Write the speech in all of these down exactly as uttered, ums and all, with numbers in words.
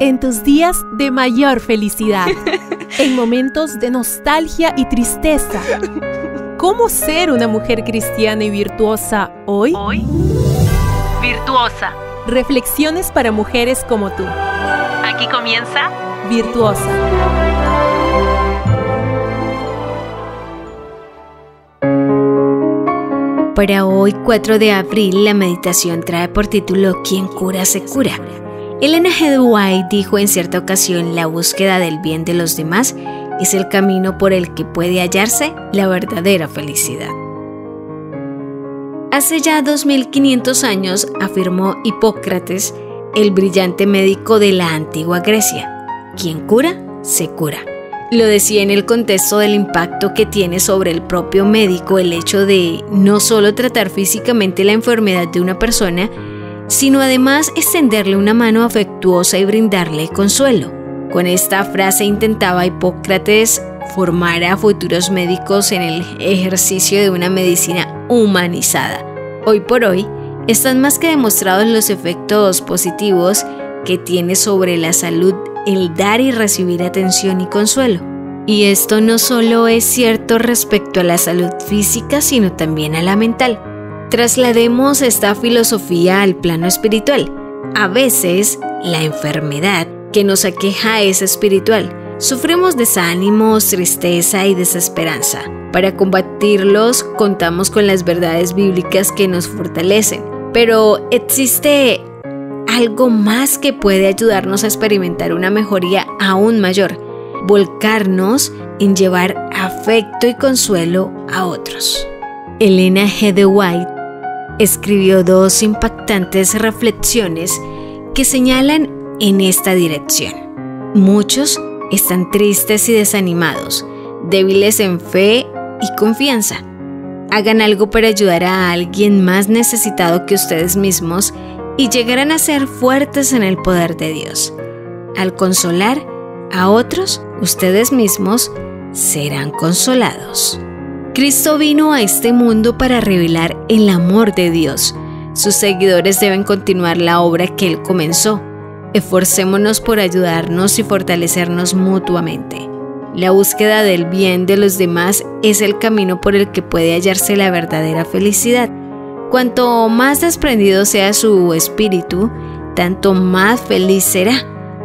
en tus días de mayor felicidad, en momentos de nostalgia y tristeza. ¿Cómo ser una mujer cristiana y virtuosa hoy? Hoy, Virtuosa. Reflexiones para mujeres como tú. Aquí comienza Virtuosa. Para hoy, cuatro de abril, la meditación trae por título "Quien cura, se cura". Elena G. de White dijo en cierta ocasión: la búsqueda del bien de los demás es el camino por el que puede hallarse la verdadera felicidad. Hace ya dos mil quinientos años, afirmó Hipócrates, el brillante médico de la antigua Grecia: quien cura, se cura. Lo decía en el contexto del impacto que tiene sobre el propio médico el hecho de no solo tratar físicamente la enfermedad de una persona, sino además extenderle una mano afectuosa y brindarle consuelo. Con esta frase intentaba Hipócrates formar a futuros médicos en el ejercicio de una medicina humanizada. Hoy por hoy, están más que demostrados los efectos positivos que tiene sobre la salud el dar y recibir atención y consuelo. Y esto no solo es cierto respecto a la salud física, sino también a la mental. Traslademos esta filosofía al plano espiritual. A veces, la enfermedad que nos aqueja es espiritual. Sufrimos desánimos, tristeza y desesperanza. Para combatirlos, contamos con las verdades bíblicas que nos fortalecen. Pero existe algo más que puede ayudarnos a experimentar una mejoría aún mayor: volcarnos en llevar afecto y consuelo a otros. Elena G. de White escribió dos impactantes reflexiones que señalan en esta dirección. Muchos están tristes y desanimados, débiles en fe y confianza. Hagan algo para ayudar a alguien más necesitado que ustedes mismos y llegarán a ser fuertes en el poder de Dios. Al consolar a otros, ustedes mismos serán consolados. Cristo vino a este mundo para revelar el amor de Dios. Sus seguidores deben continuar la obra que Él comenzó. Esforcémonos por ayudarnos y fortalecernos mutuamente. La búsqueda del bien de los demás es el camino por el que puede hallarse la verdadera felicidad. Cuanto más desprendido sea su espíritu, tanto más feliz será,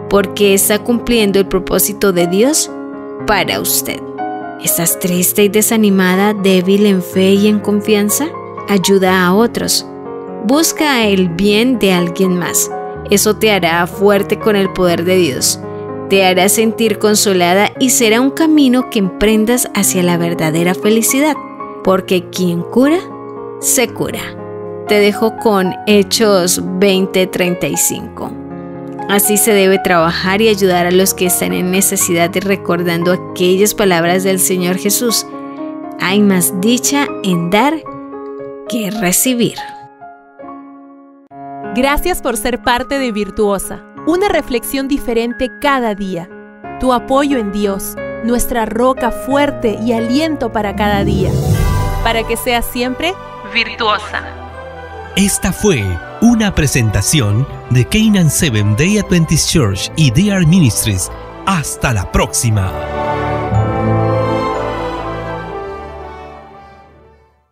porque está cumpliendo el propósito de Dios para usted. ¿Estás triste y desanimada, débil en fe y en confianza? Ayuda a otros. Busca el bien de alguien más. Eso te hará fuerte con el poder de Dios. Te hará sentir consolada y será un camino que emprendas hacia la verdadera felicidad, porque quien cura, se cura. Te dejo con Hechos veinte treinta y cinco. Así se debe trabajar y ayudar a los que están en necesidad, recordando aquellas palabras del Señor Jesús: hay más dicha en dar que recibir. Gracias por ser parte de Virtuosa, una reflexión diferente cada día. Tu apoyo en Dios, nuestra roca fuerte y aliento para cada día. Para que seas siempre virtuosa. Esta fue una presentación de Canaan Seven Day Adventist Church y D R Ministries. Hasta la próxima.